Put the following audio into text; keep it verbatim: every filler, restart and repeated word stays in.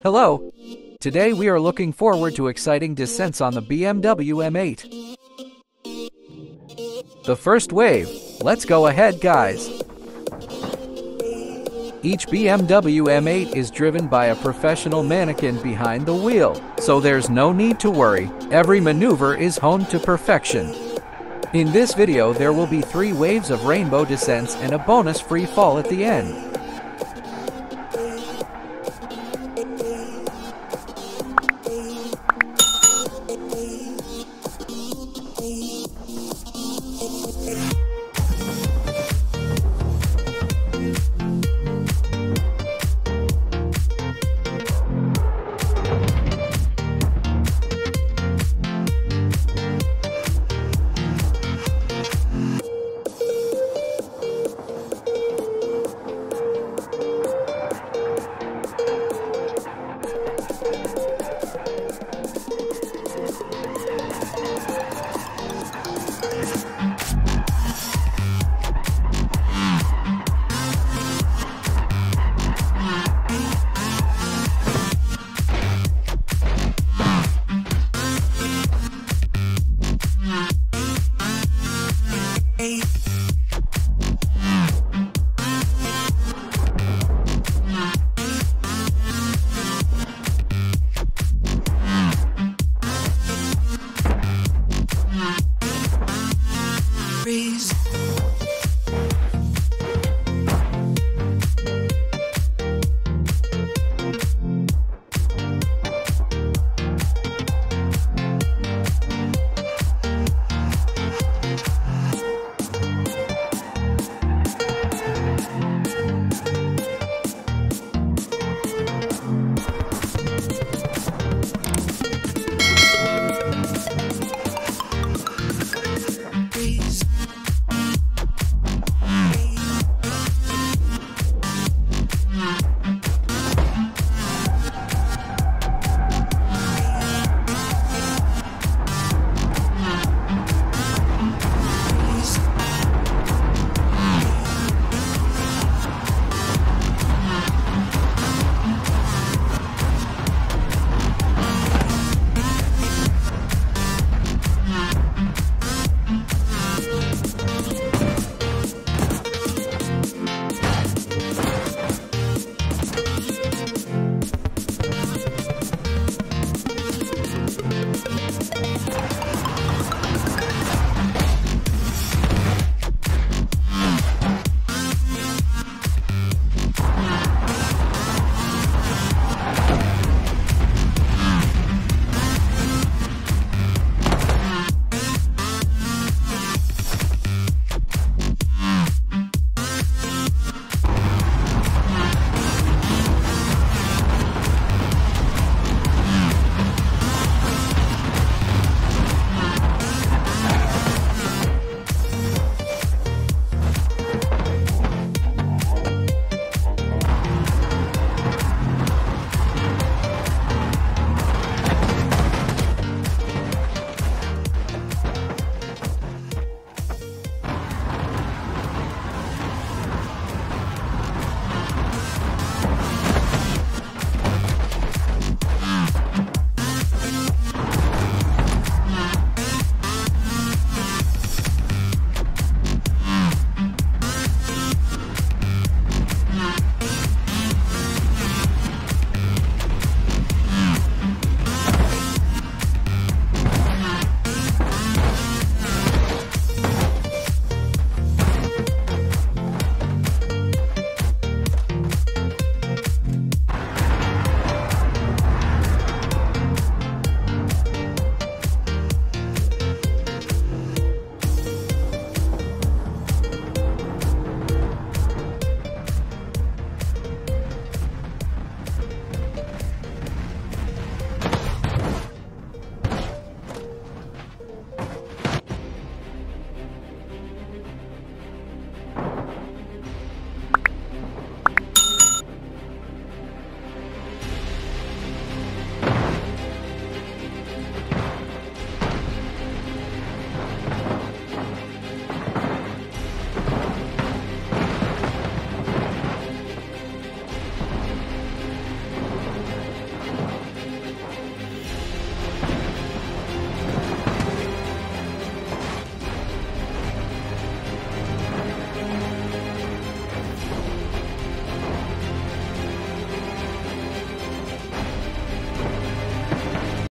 Hello! Today we are looking forward to exciting descents on the B M W M eight. The first wave, let's go ahead guys! Each B M W M eight is driven by a professional mannequin behind the wheel, so there's no need to worry, every maneuver is honed to perfection. In this video there will be three waves of rainbow descents and a bonus free fall at the end.